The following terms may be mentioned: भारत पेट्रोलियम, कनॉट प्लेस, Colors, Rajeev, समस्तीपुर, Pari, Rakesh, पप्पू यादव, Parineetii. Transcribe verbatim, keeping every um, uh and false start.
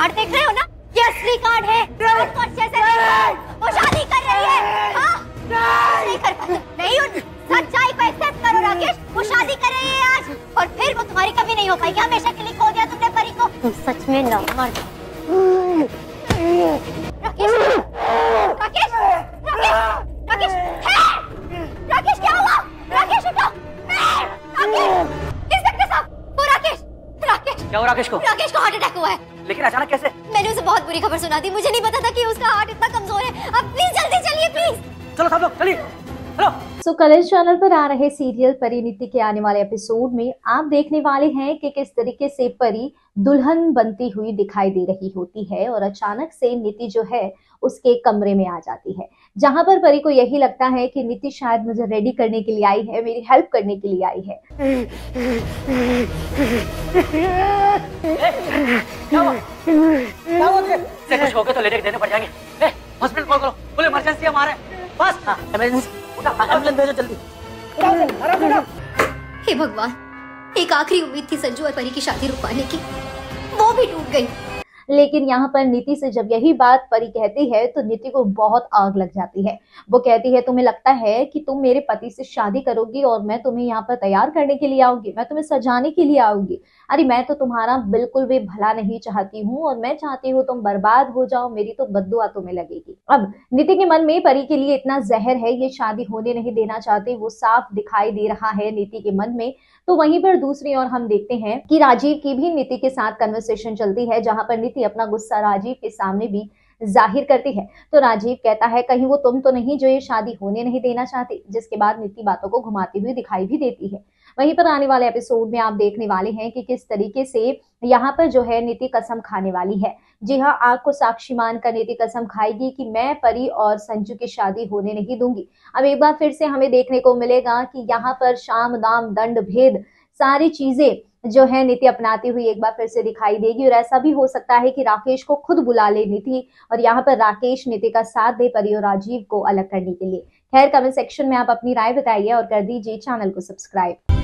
Card देख रहे हो ना, ये असली कार्ड है। उसको अच्छे से देखो, वो शादी कर रही है। हाँ, नहीं कर पाता, नहीं उन सच्चाई को एक्सेप्ट करो राकेश। वो शादी कर रही है आज, और फिर वो तुम्हारी कभी नहीं हो पाएगी। हमेशा के लिए खो दिया तुमने परी को। तुम सच में ना मर जाओ। राकेश, राकेश, राकेश, राकेश क्या हुआ? राकेश उठाओ, राकेश, इस डॉक्टर साहब, वो राकेश, राकेश, क्या हुआ राकेश को? राकेश को हार्ट अटैक हुआ है। लेकिन अचानक कैसे? मैंने उसे बहुत बुरी खबर सुना दी, मुझे नहीं पता था कि उसका हार्ट इतना कमजोर है। अब प्लीज जल्दी चलिए, प्लीज चलो सब लोग चलिए। So, कलर्स चैनल पर आ रहे सीरियल परिणीति के आने वाले एपिसोड में आप देखने वाले हैं कि किस तरीके से परी दुल्हन बनती हुई दिखाई दे रही होती है और अचानक से नीति जो है उसके कमरे में आ जाती है, जहां पर परी को यही लगता है कि नीति शायद मुझे रेडी करने के लिए आई है, मेरी हेल्प करने के लिए आई है। कुछ होगा तो लेने देने पड़ जाएंगे। हॉस्पिटल कॉल करो, बोले इमरजेंसी हमारा बस। हाँ, इमरजेंसी भेजो जल्दी। हे भगवान, एक आखिरी उम्मीद थी संजू और परी की शादी रुकवाने की, वो भी डूब गई। लेकिन यहाँ पर नीति से जब यही बात परी कहती है तो नीति को बहुत आग लग जाती है। वो कहती है तुम्हें लगता है कि तुम मेरे पति से शादी करोगी और मैं तुम्हें यहाँ पर तैयार करने के लिए आऊंगी, मैं तुम्हें सजाने के लिए आऊंगी। अरे मैं तो तुम्हारा बिल्कुल भी भला नहीं चाहती हूँ और मैं चाहती हूँ तुम बर्बाद हो जाओ, मेरी तो बद्दुआ तुम्हें लगेगी। अब नीति के मन में परी के लिए इतना जहर है, ये शादी होने नहीं देना चाहती, वो साफ दिखाई दे रहा है नीति के मन में। तो वहीं पर दूसरी ओर हम देखते हैं कि राजीव की भी नीति के साथ कन्वर्सेशन चलती है, जहां पर नीति अपना गुस्सा राजीव के सामने भी जाहिर करती है। तो राजीव कहता है कहीं वो तुम तो नहीं जो ये शादी होने नहीं देना चाहती, जिसके बाद नीति बातों को घुमाती हुई दिखाई भी देती है। वहीं पर आने वाले एपिसोड में आप देखने वाले हैं कि किस तरीके से यहाँ पर जो है नीति कसम खाने वाली है। जी हाँ, आग को साक्षी मानकर नीति कसम खाएगी कि मैं परी और संजू की शादी होने नहीं दूंगी। अब एक बार फिर से हमें देखने को मिलेगा कि यहाँ पर शाम दाम दंड भेद सारी चीजें जो है नीति अपनाती हुई एक बार फिर से दिखाई देगी। और ऐसा भी हो सकता है कि राकेश को खुद बुला ले नीति, और यहाँ पर राकेश नीति का साथ दे परी और राजीव को अलग करने के लिए। खैर, कमेंट सेक्शन में आप अपनी राय बताइए और कर दीजिए चैनल को सब्सक्राइब।